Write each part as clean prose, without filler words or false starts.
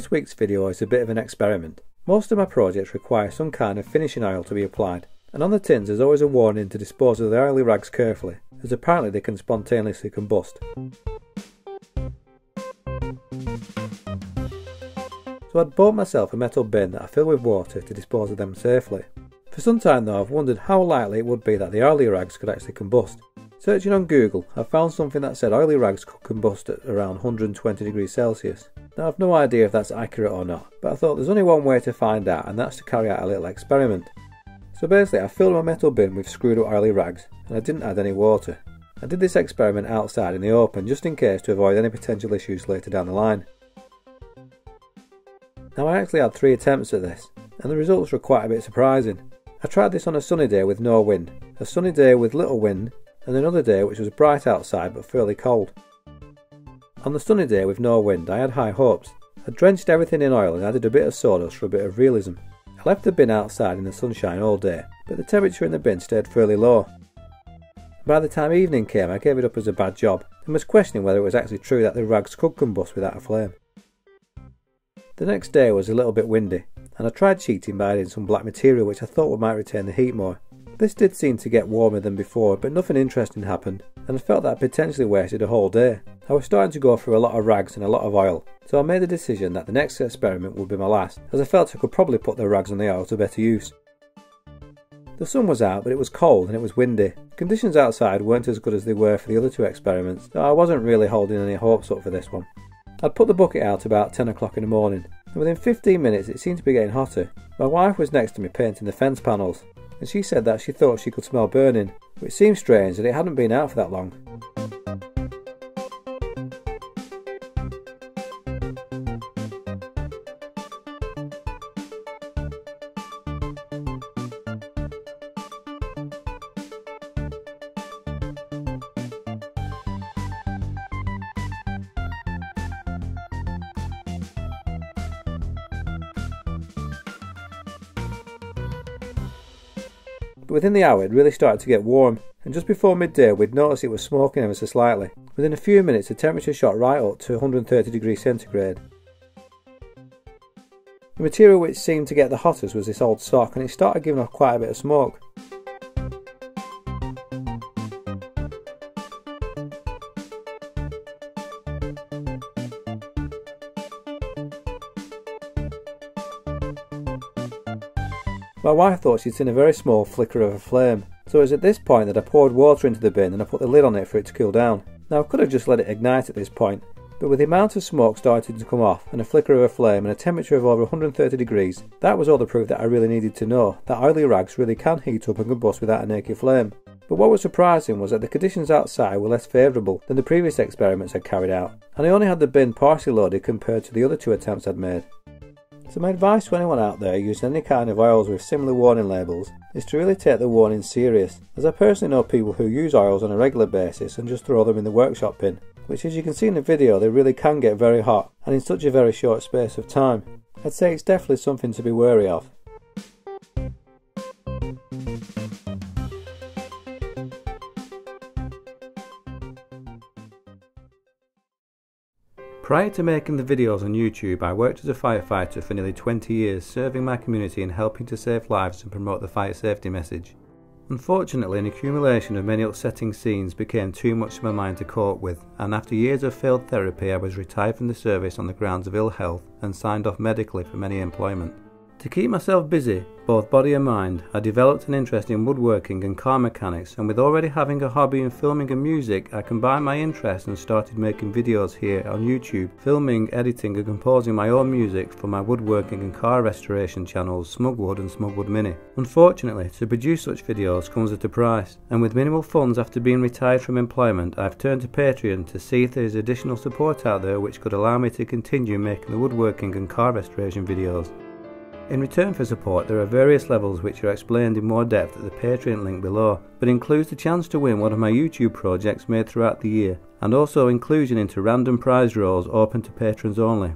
This week's video is a bit of an experiment. Most of my projects require some kind of finishing oil to be applied, and on the tins there's always a warning to dispose of the oily rags carefully, as apparently they can spontaneously combust. So I'd bought myself a metal bin that I fill with water to dispose of them safely. For some time though I've wondered how likely it would be that the oily rags could actually combust. Searching on Google, I found something that said oily rags could combust at around 120 degrees Celsius. Now I've no idea if that's accurate or not, but I thought there's only one way to find out, and that's to carry out a little experiment. So basically I filled my metal bin with screwed up oily rags and I didn't add any water. I did this experiment outside in the open just in case to avoid any potential issues later down the line. Now I actually had 3 attempts at this, and the results were quite a bit surprising. I tried this on a sunny day with no wind, a sunny day with little wind, and another day which was bright outside but fairly cold. On the sunny day with no wind I had high hopes. I drenched everything in oil and added a bit of sawdust for a bit of realism. I left the bin outside in the sunshine all day, but the temperature in the bin stayed fairly low. By the time evening came I gave it up as a bad job and was questioning whether it was actually true that the rags could combust without a flame. The next day was a little bit windy, and I tried cheating by adding some black material which I thought might retain the heat more. This did seem to get warmer than before, but nothing interesting happened, and I felt that I potentially wasted a whole day. I was starting to go through a lot of rags and a lot of oil, so I made the decision that the next experiment would be my last, as I felt I could probably put the rags and the oil to better use. The sun was out, but it was cold and it was windy. Conditions outside weren't as good as they were for the other 2 experiments, so I wasn't really holding any hopes up for this one. I'd put the bucket out about 10 o'clock in the morning, and within 15 minutes it seemed to be getting hotter. My wife was next to me painting the fence panels, and she said that she thought she could smell burning, which seemed strange that it hadn't been out for that long. But within the hour it really started to get warm, and just before midday we'd noticed it was smoking ever so slightly. Within a few minutes the temperature shot right up to 130 degrees centigrade. The material which seemed to get the hottest was this old sock, and it started giving off quite a bit of smoke. My wife thought she'd seen a very small flicker of a flame, so it was at this point that I poured water into the bin and I put the lid on it for it to cool down. Now I could have just let it ignite at this point, but with the amount of smoke starting to come off and a flicker of a flame and a temperature of over 130 degrees, that was all the proof that I really needed to know that oily rags really can heat up and combust without a naked flame. But what was surprising was that the conditions outside were less favourable than the previous experiments I'd carried out, and I only had the bin partially loaded compared to the other 2 attempts I'd made. So my advice to anyone out there using any kind of oils with similar warning labels is to really take the warning serious, as I personally know people who use oils on a regular basis and just throw them in the workshop bin, which as you can see in the video they really can get very hot, and in such a very short space of time. I'd say it's definitely something to be wary of. Prior to making the videos on YouTube, I worked as a firefighter for nearly 20 years, serving my community and helping to save lives and promote the fire safety message. Unfortunately, an accumulation of many upsetting scenes became too much for my mind to cope with, and after years of failed therapy I was retired from the service on the grounds of ill health and signed off medically from any employment. To keep myself busy, both body and mind, I developed an interest in woodworking and car mechanics, and with already having a hobby in filming and music, I combined my interests and started making videos here on YouTube, filming, editing and composing my own music for my woodworking and car restoration channels Smugwood and Smugwoodmini. Unfortunately, to produce such videos comes at a price, and with minimal funds after being retired from employment, I've turned to Patreon to see if there is additional support out there which could allow me to continue making the woodworking and car restoration videos. In return for support, there are various levels which are explained in more depth at the Patreon link below, but includes the chance to win one of my YouTube projects made throughout the year, and also inclusion into random prize draws open to patrons only.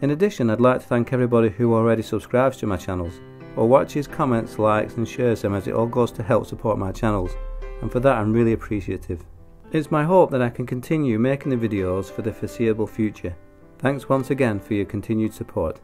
In addition, I'd like to thank everybody who already subscribes to my channels, or watches, comments, likes and shares them, as it all goes to help support my channels, and for that I'm really appreciative. It's my hope that I can continue making the videos for the foreseeable future. Thanks once again for your continued support.